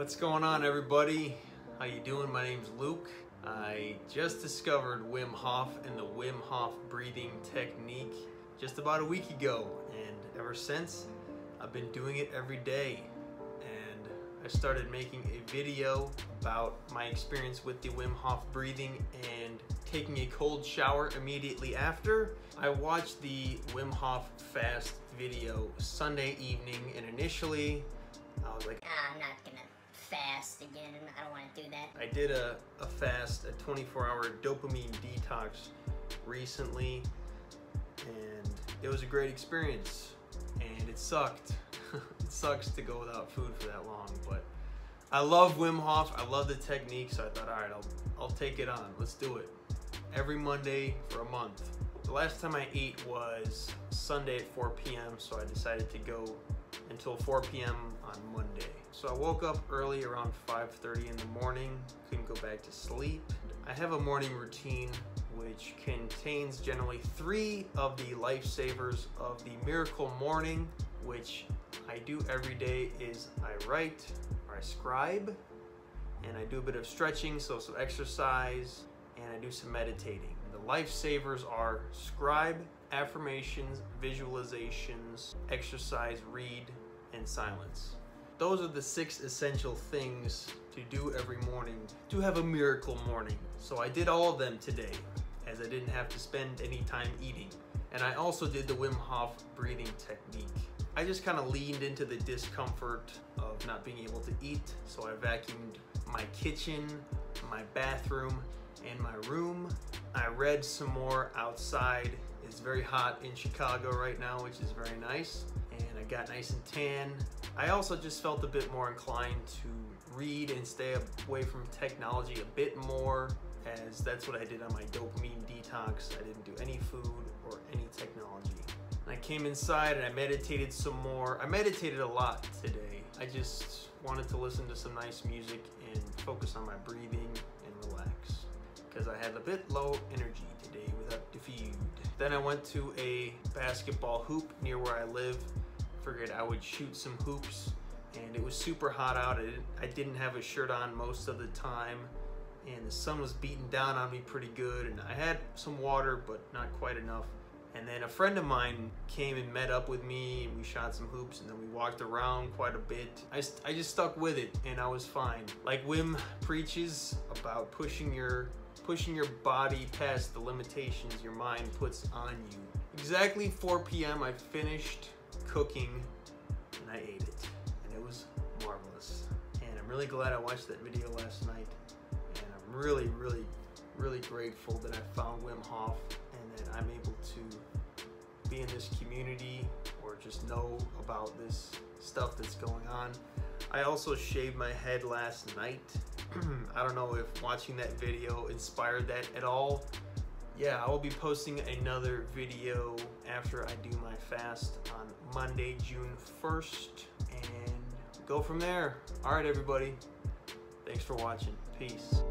What's going on, everybody? How you doing? My name's Luke. I just discovered Wim Hof and the Wim Hof breathing technique just about a week ago, and ever since I've been doing it every day. And I started making a video about my experience with the Wim Hof breathing and taking a cold shower immediately after. I watched the Wim Hof fast video Sunday evening, and initially I was like, I'm not gonna fast again, I don't want to do that. I did a fast, a 24-hour dopamine detox recently, and it was a great experience, and it sucked. It sucks to go without food for that long, but I love Wim Hof, I love the technique, so I thought, all right, I'll take it on, let's do it. Every Monday for a month. The last time I ate was Sunday at 4 p.m., so I decided to go until 4 p.m. on Monday. So I woke up early, around 5:30 in the morning, couldn't go back to sleep. I have a morning routine which contains generally 3 of the lifesavers of the miracle morning, which I do every day. Is I write or I scribe, and I do a bit of stretching, so some exercise, and I do some meditating. The lifesavers are scribe, affirmations, visualizations, exercise, read, and silence. Those are the 6 essential things to do every morning to have a miracle morning. So I did all of them today, as I didn't have to spend any time eating. And I also did the Wim Hof breathing technique. I just kind of leaned into the discomfort of not being able to eat, so I vacuumed my kitchen, my bathroom, and my room. I read some more outside. It's very hot in Chicago right now, which is very nice, and I got nice and tan. I also just felt a bit more inclined to read and stay away from technology a bit more, as that's what I did on my dopamine detox. I didn't do any food or any technology. And I came inside and I meditated some more. I meditated a lot today. I just wanted to listen to some nice music and focus on my breathing and relax, because I had a bit low energy today without diffused. Then I went to a basketball hoop near where I live. Figured I would shoot some hoops, and it was super hot out. I didn't have a shirt on most of the time, and the sun was beating down on me pretty good, and I had some water, but not quite enough. And then a friend of mine came and met up with me, and we shot some hoops, and then we walked around quite a bit. I just stuck with it, and I was fine. Like Wim preaches about pushing your body past the limitations your mind puts on you. Exactly 4 p.m. I finished cooking, and I ate it, and it was marvelous. And I'm really glad I watched that video last night, and I'm really, really, really grateful that I found Wim Hof and that I'm able to be in this community or just know about this stuff that's going on. I also shaved my head last night. I don't know if watching that video inspired that at all. Yeah, I will be posting another video after I do my fast on Monday, June 1st, and go from there. All right, everybody. Thanks for watching. Peace.